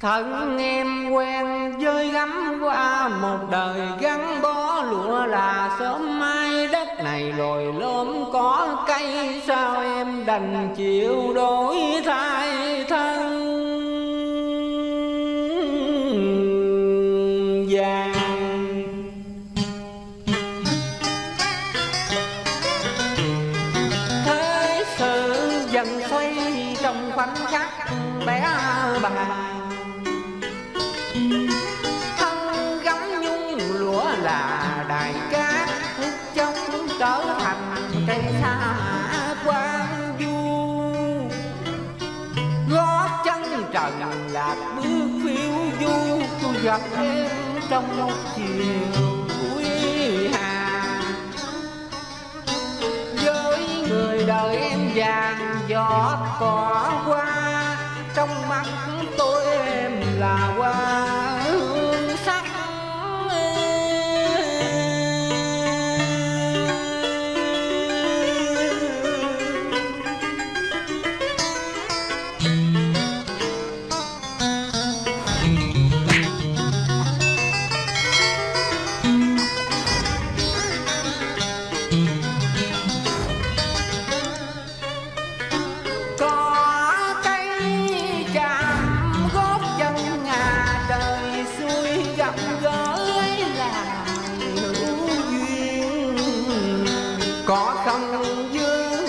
Thân em quen với gấm qua một đời gắn bó, lụa là sớm mai đất này lồi lõm có cây, sao em đành chịu đổi thay thân già. Thế sự dần xoay trong khoảnh khắc bé bằng, trần lạc bước phiêu du tôi gặp em trong lúc chiều cuối hà. Với người đời em vàng gió cỏ qua, trong mắt tôi em là hoa hương sắc.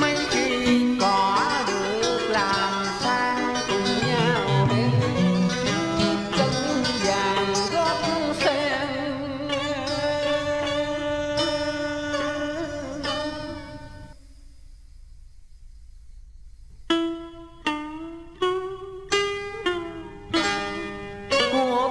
Mình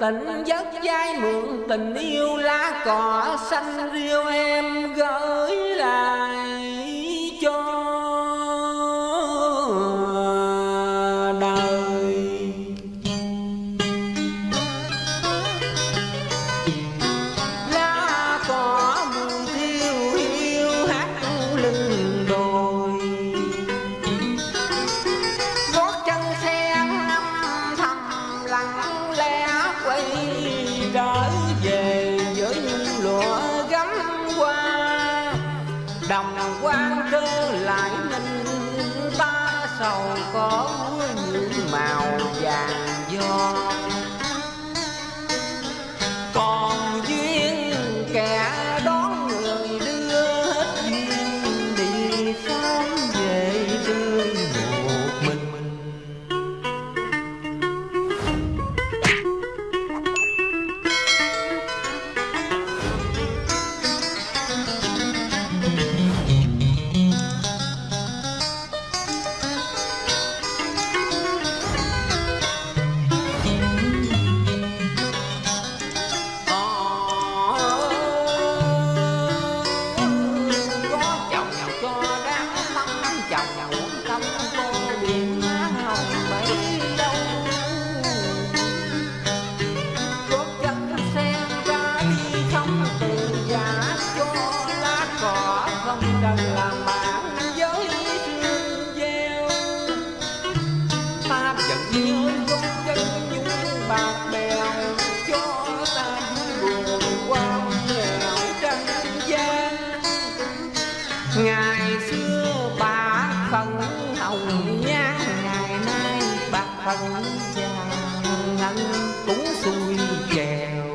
tỉnh giấc vai mượn tình yêu, lá cỏ xanh riêu em gửi lại cho đời. Lá cỏ mùi thiêu hiu hát lưng đồi, gót chân xe năm thầm lặng lẽ trở về với những lụa gấm hoa. Đồng quang trở lại mình ta sầu có những màu vàng gió. Còn duyên kẻ đón người đưa hết duyên, đi sớm về đường một mình. Thank you. nhang ngày nay bạc phận vàng anh cũng xuôi chèo.